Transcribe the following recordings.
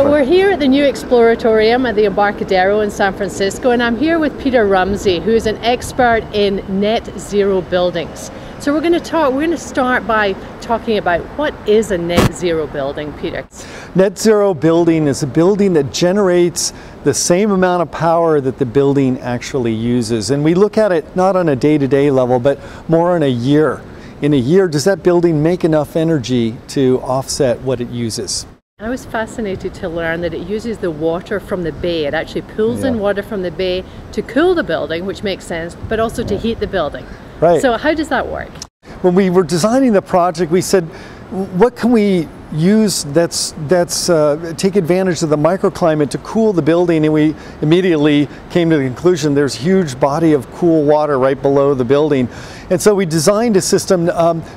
So we're here at the new Exploratorium at the Embarcadero in San Francisco, and I'm here with Peter Rumsey, who is an expert in net zero buildings. So we're going to start by talking about what is a net zero building, Peter. Net zero building is a building that generates the same amount of power that the building actually uses. And we look at it not on a day-to-day level, but more on a year. In a year, does that building make enough energy to offset what it uses? I was fascinated to learn that it uses the water from the bay. It actually pulls in water from the bay to cool the building, which makes sense, but also to heat the building. Right. So how does that work? When we were designing the project, we said, what can we use that's take advantage of the microclimate to cool the building? And we immediately came to the conclusion there's a huge body of cool water right below the building. And so we designed a system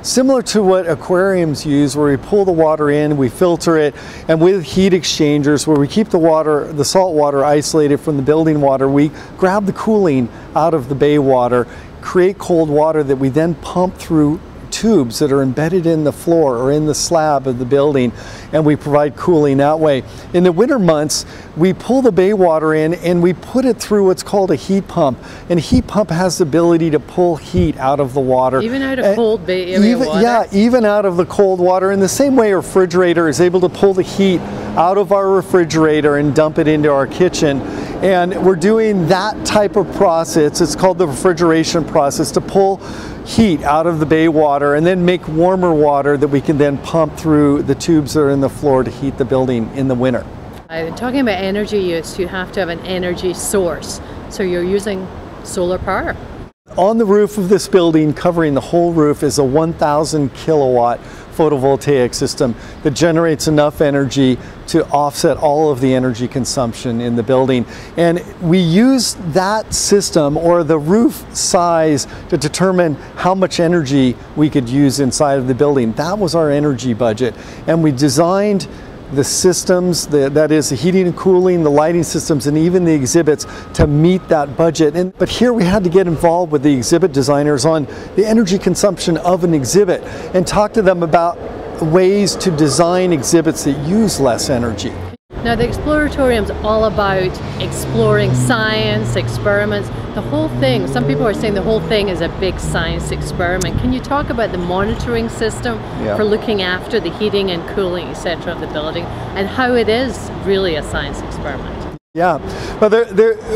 similar to what aquariums use, where we pull the water in, we filter it, and with heat exchangers where we keep the water, the salt water, isolated from the building water, we grab the cooling out of the bay water, create cold water that we then pump through tubes that are embedded in the floor or in the slab of the building, and we provide cooling that way. In the winter months, we pull the bay water in and we put it through what's called a heat pump. And a heat pump has the ability to pull heat out of the water. Even out of cold bay area water? Yeah, even out of the cold water. In the same way a refrigerator is able to pull the heat out of our refrigerator and dump it into our kitchen. And we're doing that type of process. It's called the refrigeration process, to pull heat out of the bay water and then make warmer water that we can then pump through the tubes that are in the floor to heat the building in the winter. Talking about energy use, you have to have an energy source. So you're using solar power. On the roof of this building, covering the whole roof, is a 1,000 kilowatt photovoltaic system that generates enough energy to offset all of the energy consumption in the building. And we use that system, or the roof size, to determine how much energy we could use inside of the building. That was our energy budget. And we designed the systems, that is the heating and cooling, the lighting systems, and even the exhibits to meet that budget. But here we had to get involved with the exhibit designers on the energy consumption of an exhibit and talk to them about ways to design exhibits that use less energy. Now, the Exploratorium is all about exploring science, experiments, the whole thing. Some people are saying the whole thing is a big science experiment. Can you talk about the monitoring system for looking after the heating and cooling, etc., of the building, and how it is really a science experiment? Yeah, but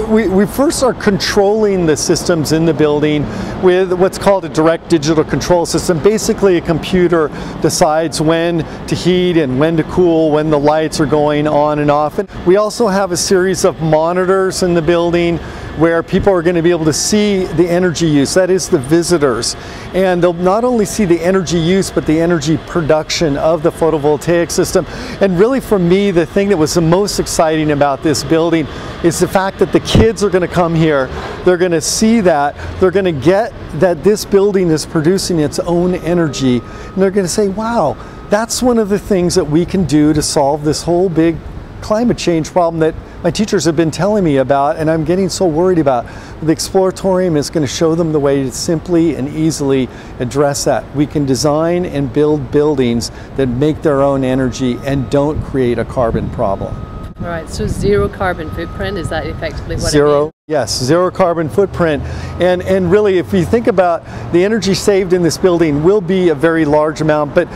we first are controlling the systems in the building with what's called a direct digital control system. Basically, a computer decides when to heat and when to cool, when the lights are going on and off. And we also have a series of monitors in the building where people are going to be able to see the energy use, that is the visitors. And they'll not only see the energy use, but the energy production of the photovoltaic system. And really, for me, the thing that was the most exciting about this building is the fact that the kids are going to come here, they're going to see that, they're going to get that this building is producing its own energy, and they're going to say, wow, that's one of the things that we can do to solve this whole big climate change problem that my teachers have been telling me about and I'm getting so worried about. The Exploratorium is going to show them the way to simply and easily address that. We can design and build buildings that make their own energy and don't create a carbon problem. All right, so zero carbon footprint, is that effectively what it means? Yes, zero carbon footprint. And really, if you think about the energy saved in this building, will be a very large amount, but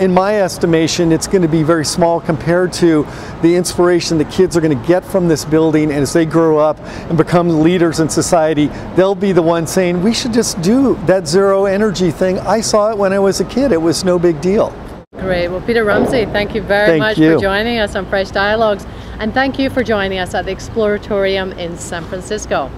in my estimation, it's going to be very small compared to the inspiration the kids are going to get from this building. And as they grow up and become leaders in society, they'll be the ones saying, we should just do that zero energy thing. I saw it when I was a kid. It was no big deal. Great. Well, Peter Rumsey, thank you very much for joining us on Fresh Dialogues. And thank you for joining us at the Exploratorium in San Francisco.